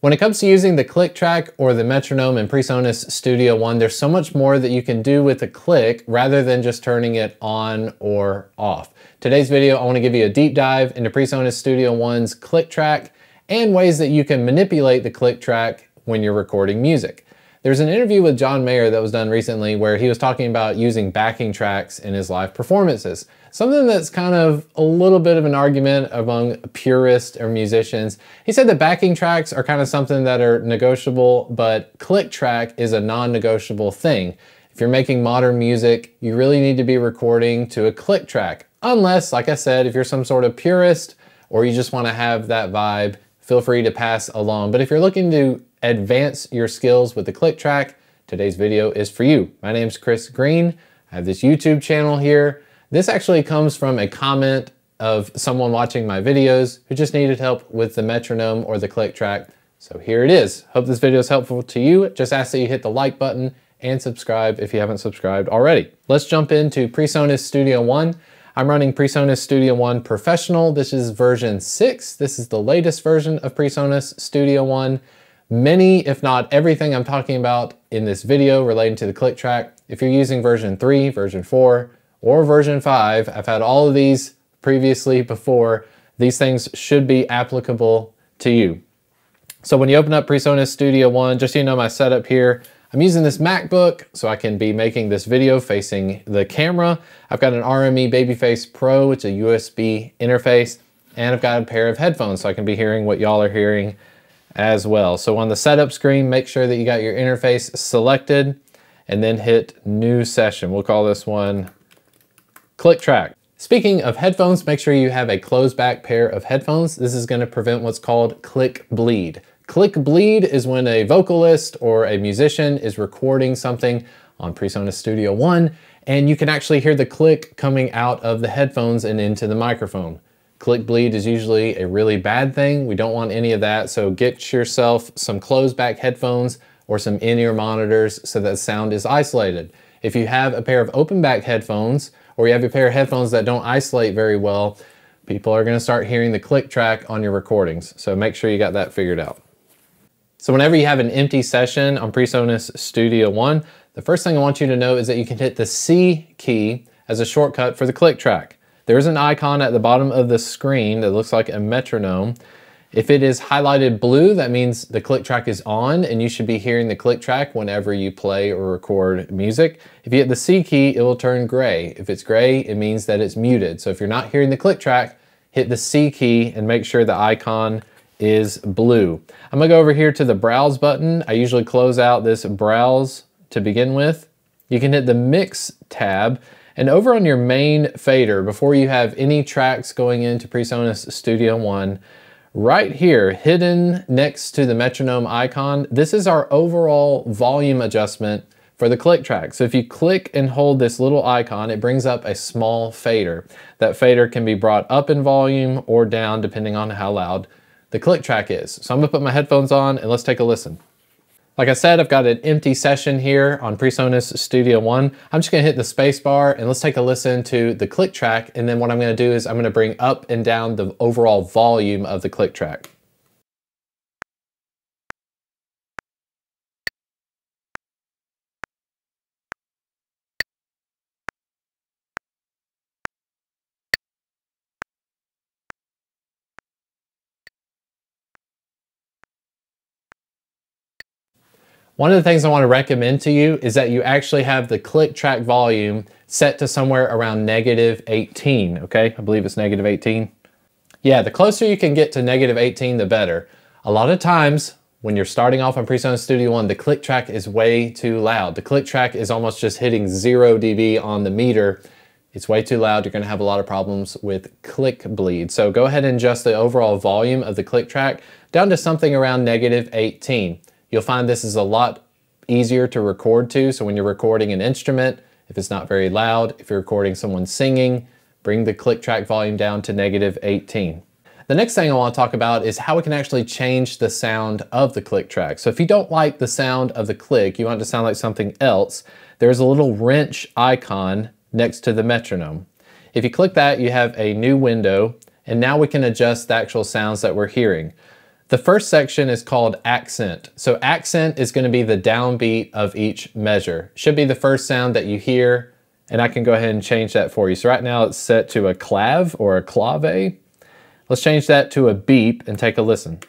When it comes to using the click track or the metronome in PreSonus Studio One, there's so much more that you can do with a click rather than just turning it on or off. Today's video, I want to give you a deep dive into PreSonus Studio One's click track and ways that you can manipulate the click track when you're recording music. There's an interview with John Mayer that was done recently where he was talking about using backing tracks in his live performances. Something that's kind of a little bit of an argument among purists or musicians. He said that backing tracks are kind of something that are negotiable, but click track is a non-negotiable thing. If you're making modern music, you really need to be recording to a click track. Unless, like I said, if you're some sort of purist or you just want to have that vibe, feel free to pass along. But if you're looking to advance your skills with the click track, today's video is for you. My name's Chris Green. I have this YouTube channel here. This actually comes from a comment of someone watching my videos who just needed help with the metronome or the click track. So here it is. Hope this video is helpful to you. Just ask that you hit the like button and subscribe if you haven't subscribed already. Let's jump into PreSonus Studio One. I'm running PreSonus Studio One Professional. This is version 6. This is the latest version of PreSonus Studio One. Many, if not everything I'm talking about in this video relating to the click track, if you're using version 3, version 4, or version 5, I've had all of these previously before, these things should be applicable to you. So when you open up PreSonus Studio One, just so you know my setup here, I'm using this MacBook so I can be making this video facing the camera. I've got an RME Babyface Pro, which is a USB interface, and I've got a pair of headphones so I can be hearing what y'all are hearing as well. So on the setup screen, make sure that you got your interface selected and then hit new session. We'll call this one click track. Speaking of headphones, make sure you have a closed back pair of headphones. This is going to prevent what's called click bleed. Click bleed is when a vocalist or a musician is recording something on PreSonus Studio One, and you can actually hear the click coming out of the headphones and into the microphone. Click bleed is usually a really bad thing. We don't want any of that, so get yourself some closed back headphones or some in-ear monitors so that sound is isolated. If you have a pair of open back headphones, or you have a pair of headphones that don't isolate very well, people are gonna start hearing the click track on your recordings. So make sure you got that figured out. So whenever you have an empty session on PreSonus Studio One, the first thing I want you to know is that you can hit the C key as a shortcut for the click track. There is an icon at the bottom of the screen that looks like a metronome. If it is highlighted blue, that means the click track is on and you should be hearing the click track whenever you play or record music. If you hit the C key, it will turn gray. If it's gray, it means that it's muted. So if you're not hearing the click track, hit the C key and make sure the icon is blue. I'm gonna go over here to the browse button. I usually close out this browse to begin with. You can hit the mix tab, and over on your main fader, before you have any tracks going into PreSonus Studio One, right here, hidden next to the metronome icon, this is our overall volume adjustment for the click track. So if you click and hold this little icon, it brings up a small fader. That fader can be brought up in volume or down depending on how loud the click track is. So I'm gonna put my headphones on and let's take a listen. Like I said, I've got an empty session here on PreSonus Studio One. I'm just gonna hit the space bar and let's take a listen to the click track. And then what I'm gonna do is I'm gonna bring up and down the overall volume of the click track. One of the things I want to recommend to you is that you actually have the click track volume set to somewhere around -18, okay? I believe it's -18. Yeah, the closer you can get to -18, the better. A lot of times when you're starting off on PreSonus Studio One, the click track is way too loud. The click track is almost just hitting 0 dB on the meter. It's way too loud. You're going to have a lot of problems with click bleed. So go ahead and adjust the overall volume of the click track down to something around -18. You'll find this is a lot easier to record to. So when you're recording an instrument, if it's not very loud, if you're recording someone singing, bring the click track volume down to -18. The next thing I want to talk about is how we can actually change the sound of the click track. So if you don't like the sound of the click, you want it to sound like something else, there's a little wrench icon next to the metronome. If you click that, you have a new window, and now we can adjust the actual sounds that we're hearing. The first section is called accent. So accent is going to be the downbeat of each measure. Should be the first sound that you hear, and I can go ahead and change that for you. So right now it's set to a clav or a clave. Let's change that to a beep and take a listen.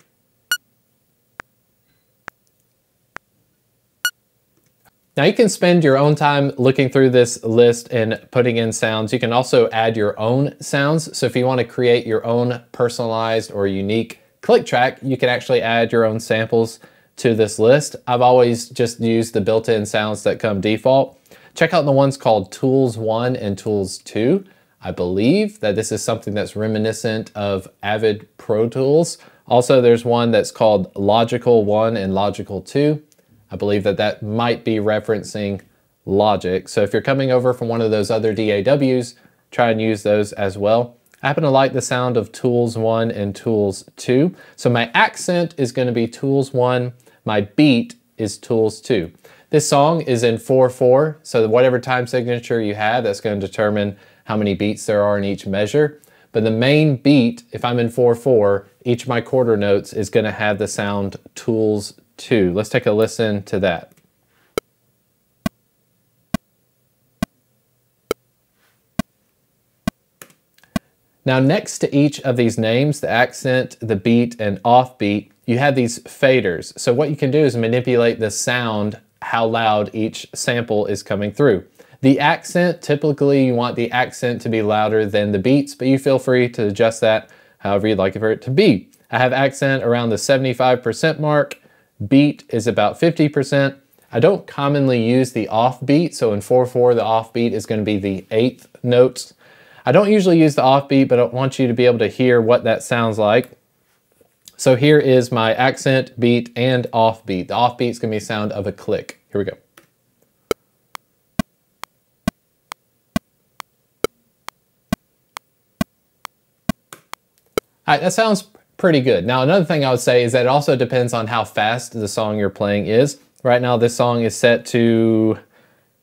Now you can spend your own time looking through this list and putting in sounds. You can also add your own sounds. So if you want to create your own personalized or unique click track, you can actually add your own samples to this list. I've always just used the built-in sounds that come default. Check out the ones called Tools 1 and Tools 2. I believe that this is something that's reminiscent of Avid Pro Tools. Also, there's one that's called Logical 1 and Logical 2. I believe that that might be referencing Logic. So if you're coming over from one of those other DAWs, try and use those as well. I happen to like the sound of Tools 1 and Tools 2. So my accent is going to be Tools 1. My beat is Tools 2. This song is in 4/4. So whatever time signature you have, that's going to determine how many beats there are in each measure. But the main beat, if I'm in 4/4, each of my quarter notes is going to have the sound Tools 2. Let's take a listen to that. Now next to each of these names, the accent, the beat, and offbeat, you have these faders. So what you can do is manipulate the sound, how loud each sample is coming through. The accent, typically you want the accent to be louder than the beats, but you feel free to adjust that however you'd like for it to be. I have accent around the 75% mark, beat is about 50%. I don't commonly use the offbeat, so in 4/4, the offbeat is going to be the 8th notes. I don't usually use the offbeat, but I want you to be able to hear what that sounds like. So here is my accent, beat, and offbeat. The offbeat's gonna be the sound of a click. Here we go. All right, that sounds pretty good. Now, another thing I would say is that it also depends on how fast the song you're playing is. Right now, this song is set to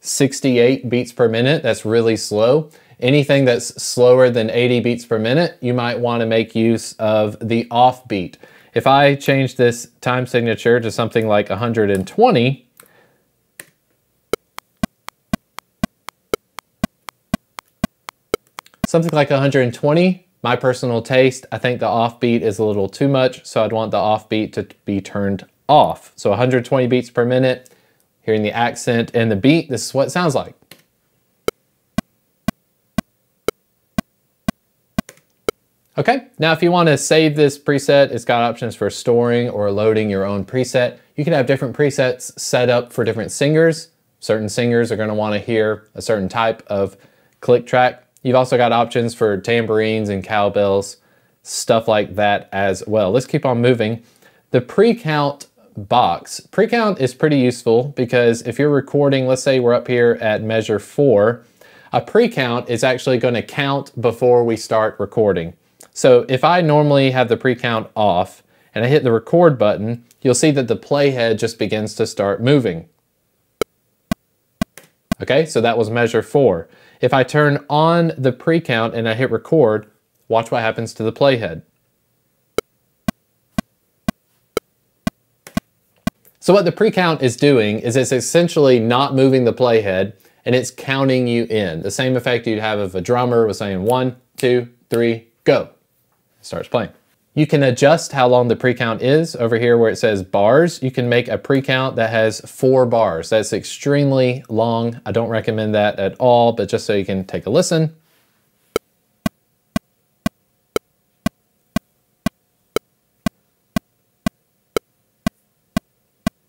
68 beats per minute. That's really slow. Anything that's slower than 80 beats per minute, you might want to make use of the offbeat. If I change this time signature to something like 120, my personal taste, I think the offbeat is a little too much, so I'd want the offbeat to be turned off. So 120 beats per minute, hearing the accent and the beat, this is what it sounds like. Okay, now if you want to save this preset, it's got options for storing or loading your own preset. You can have different presets set up for different singers. Certain singers are going to want to hear a certain type of click track. You've also got options for tambourines and cowbells, stuff like that as well. Let's keep on moving. The pre-count box. Pre-count is pretty useful because if you're recording, let's say we're up here at measure 4, a pre-count is actually going to count before we start recording. So if I normally have the pre-count off and I hit the record button, you'll see that the playhead just begins to start moving. Okay, so that was measure 4. If I turn on the pre-count and I hit record, watch what happens to the playhead. So what the pre-count is doing is it's essentially not moving the playhead and it's counting you in. The same effect you'd have if a drummer was saying 1, 2, 3, go. Starts playing. You can adjust how long the pre-count is. Over here where it says bars, you can make a pre-count that has 4 bars. That's extremely long. I don't recommend that at all, but just so you can take a listen.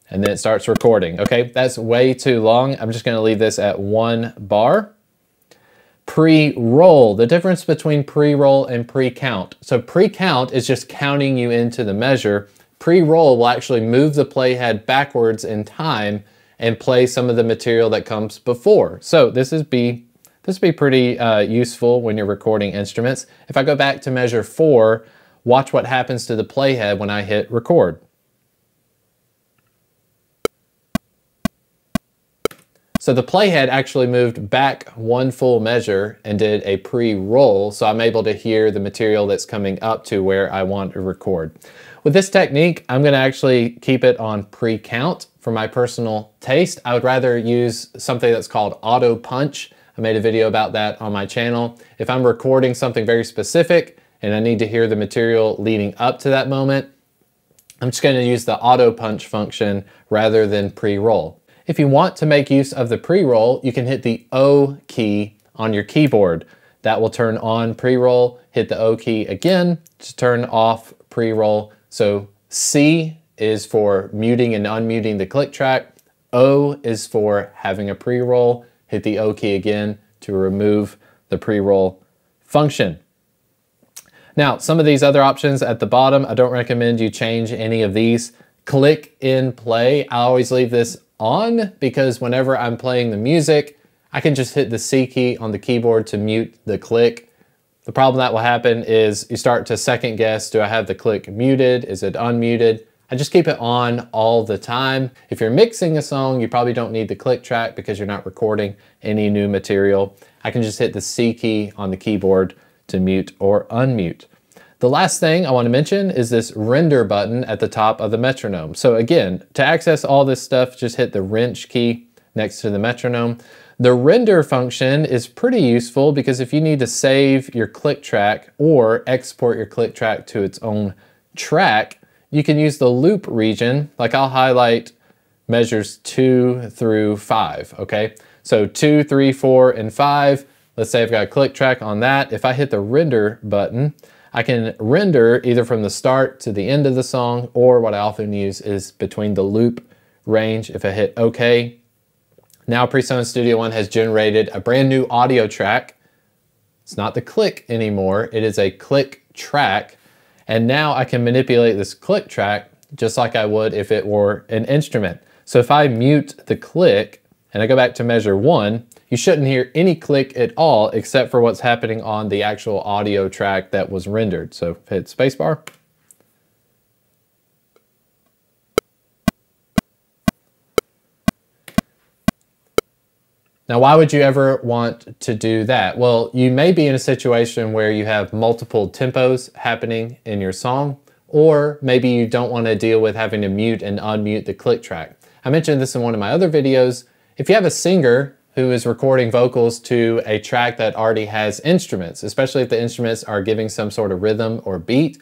And then it starts recording. Okay, that's way too long. I'm just gonna leave this at 1 bar. Pre-roll, the difference between pre-roll and pre-count. So pre-count is just counting you into the measure. Pre-roll will actually move the playhead backwards in time and play some of the material that comes before. So this would be pretty useful when you're recording instruments. If I go back to measure 4, watch what happens to the playhead when I hit record. So the playhead actually moved back 1 full measure and did a pre-roll, so I'm able to hear the material that's coming up to where I want to record. With this technique, I'm gonna actually keep it on pre-count for my personal taste. I would rather use something that's called auto punch. I made a video about that on my channel. If I'm recording something very specific and I need to hear the material leading up to that moment, I'm just gonna use the auto punch function rather than pre-roll. If you want to make use of the pre-roll, you can hit the O key on your keyboard. That will turn on pre-roll. Hit the O key again to turn off pre-roll. So C is for muting and unmuting the click track. O is for having a pre-roll. Hit the O key again to remove the pre-roll function. Now, some of these other options at the bottom, I don't recommend you change any of these. Click in play. I always leave this on because whenever I'm playing the music, I can just hit the C key on the keyboard to mute the click. The problem that will happen is you start to second guess, do I have the click muted? Is it unmuted? I just keep it on all the time. If you're mixing a song, you probably don't need the click track because you're not recording any new material. I can just hit the C key on the keyboard to mute or unmute. The last thing I want to mention is this render button at the top of the metronome. So again, to access all this stuff, just hit the wrench key next to the metronome. The render function is pretty useful because if you need to save your click track or export your click track to its own track, you can use the loop region. Like I'll highlight measures 2 through 5, okay? So 2, 3, 4, and 5. Let's say I've got a click track on that. If I hit the render button, I can render either from the start to the end of the song, or what I often use is between the loop range. If I hit okay, now PreSonus Studio One has generated a brand new audio track. It's not the click anymore, it is a click track. And now I can manipulate this click track just like I would if it were an instrument. So if I mute the click and I go back to measure 1, you shouldn't hear any click at all except for what's happening on the actual audio track that was rendered. So hit spacebar. Now, why would you ever want to do that? Well, you may be in a situation where you have multiple tempos happening in your song, or maybe you don't want to deal with having to mute and unmute the click track. I mentioned this in one of my other videos. If you have a singer who is recording vocals to a track that already has instruments, especially if the instruments are giving some sort of rhythm or beat,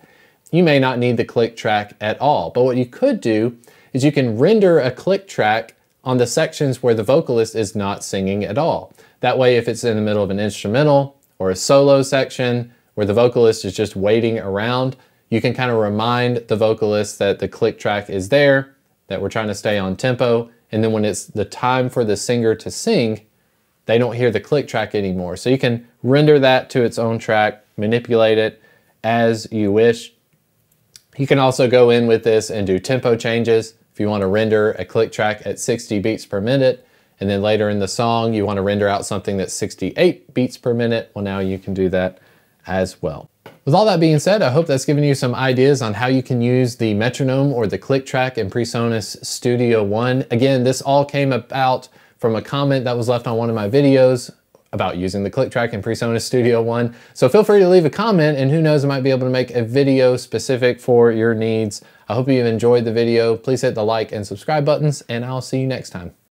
you may not need the click track at all. But what you could do is you can render a click track on the sections where the vocalist is not singing at all. That way, if it's in the middle of an instrumental or a solo section where the vocalist is just waiting around, you can kind of remind the vocalist that the click track is there, that we're trying to stay on tempo, and then when it's the time for the singer to sing, they don't hear the click track anymore. So you can render that to its own track, manipulate it as you wish. You can also go in with this and do tempo changes. If you want to render a click track at 60 beats per minute, and then later in the song, you want to render out something that's 68 beats per minute, well, now you can do that as well. With all that being said, I hope that's given you some ideas on how you can use the metronome or the click track in PreSonus Studio One. Again, this all came about from a comment that was left on one of my videos about using the click track in PreSonus Studio One. So feel free to leave a comment, and who knows, I might be able to make a video specific for your needs. I hope you've enjoyed the video. Please hit the like and subscribe buttons, and I'll see you next time.